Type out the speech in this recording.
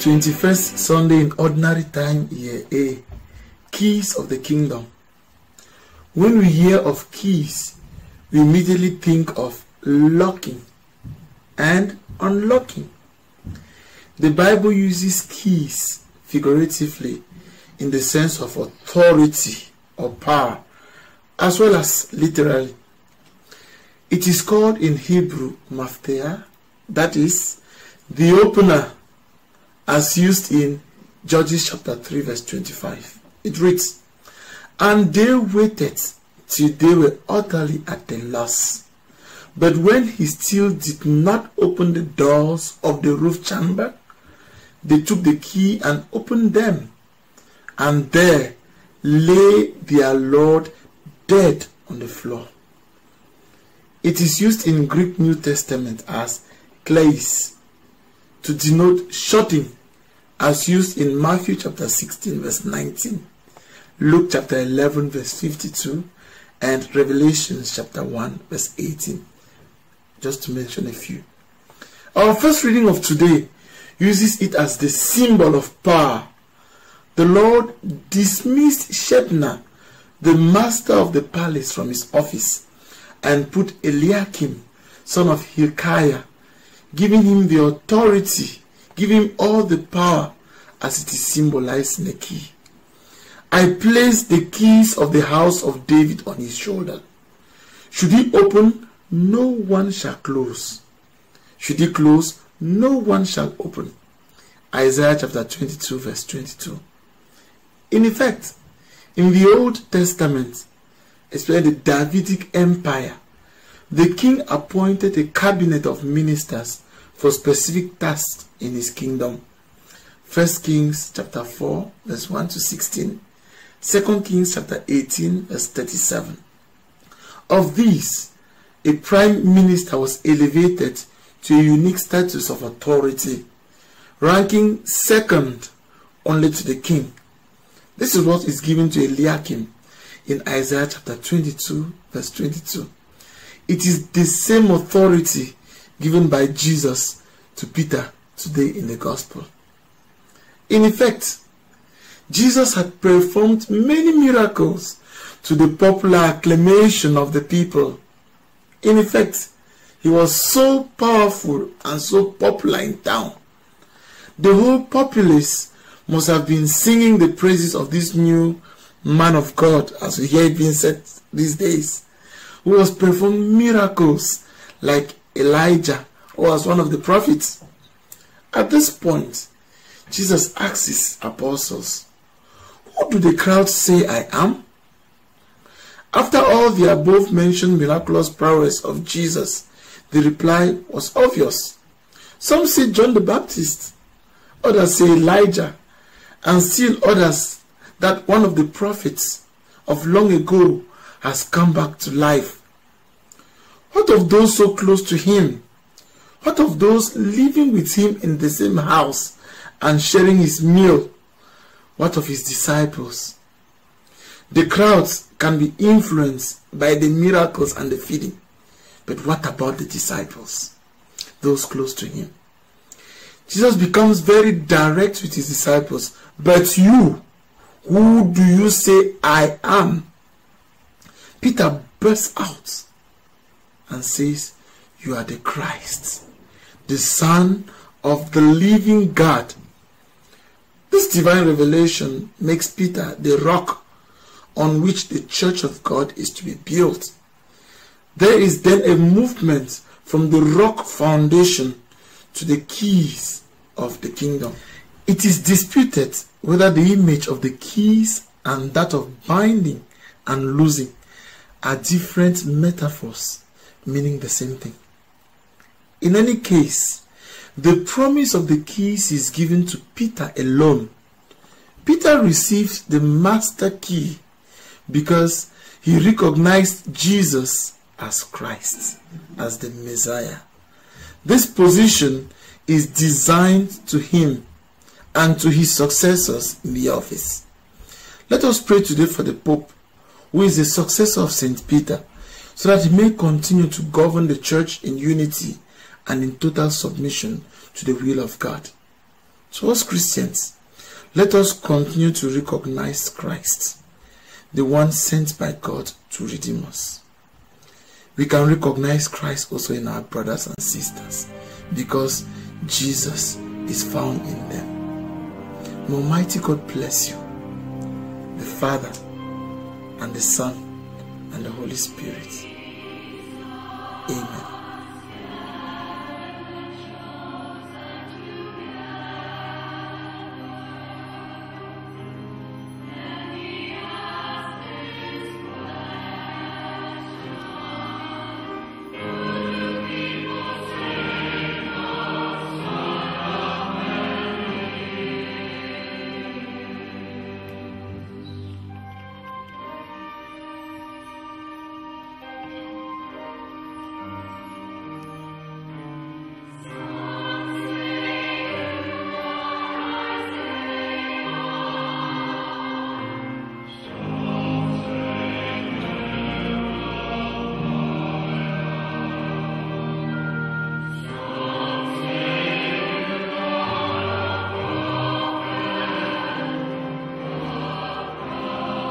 21st Sunday in Ordinary Time, Year A, Keys of the Kingdom. When we hear of keys, we immediately think of locking and unlocking. The Bible uses keys figuratively in the sense of authority or power, as well as literally. It is called in Hebrew maphteah, that is, the opener, as used in Judges chapter 3 verse 25. It reads, "And they waited till they were utterly at a loss. But when he still did not open the doors of the roof chamber, they took the key and opened them. And there lay their Lord dead on the floor." It is used in Greek New Testament as kleis, to denote shutting, as used in Matthew chapter 16 verse 19, Luke chapter 11 verse 52, and Revelation chapter 1 verse 18, just to mention a few. Our first reading of today uses it as the symbol of power. The Lord dismissed Shebna, the master of the palace, from his office and put Eliakim, son of Hilkiah, giving him the authority, giving him all the power, as it is symbolized in the key. "I placed the keys of the house of David on his shoulder. Should he open, no one shall close. Should he close, no one shall open." Isaiah chapter 22 verse 22. In effect, in the Old Testament, especially the Davidic Empire, the king appointed a cabinet of ministers for specific tasks in his kingdom. 1 Kings chapter 4 verse 1 to 16, 2 Kings chapter 18 verse 37. Of these, a prime minister was elevated to a unique status of authority, ranking second only to the king. This is what is given to Eliakim in Isaiah chapter 22 verse 22. It is the same authority given by Jesus to Peter today in the gospel. In effect, Jesus had performed many miracles to the popular acclamation of the people. In effect, he was so powerful and so popular in town. The whole populace must have been singing the praises of this new man of God, as we hear it being said these days, who was performing miracles like Elijah, or as one of the prophets. At this point, Jesus asks his apostles, "Who do the crowd say I am?" After all the above mentioned miraculous prowess of Jesus, the reply was obvious. Some say John the Baptist, others say Elijah, and still others that one of the prophets of long ago has come back to life. What of those so close to him? What of those living with him in the same house and sharing his meal? What of his disciples? The crowds can be influenced by the miracles and the feeding, but what about the disciples, those close to him? Jesus becomes very direct with his disciples. "But you, who do you say I am?" Peter bursts out and says, "You are the Christ, the Son of the living God." This divine revelation makes Peter the rock on which the church of God is to be built. There is then a movement from the rock foundation to the keys of the kingdom. It is disputed whether the image of the keys and that of binding and loosing are different metaphors meaning the same thing. In any case, the promise of the keys is given to Peter alone. Peter received the master key because he recognized Jesus as Christ, as the Messiah. This position is designed to him and to his successors in the office. Let us pray today for the Pope, who is the successor of Saint Peter, so that he may continue to govern the church in unity and in total submission to the will of God. So as Christians, let us continue to recognize Christ, the one sent by God to redeem us. We can recognize Christ also in our brothers and sisters because Jesus is found in them. May Almighty God bless you, the Father and the Son and the Holy Spirit. Amen.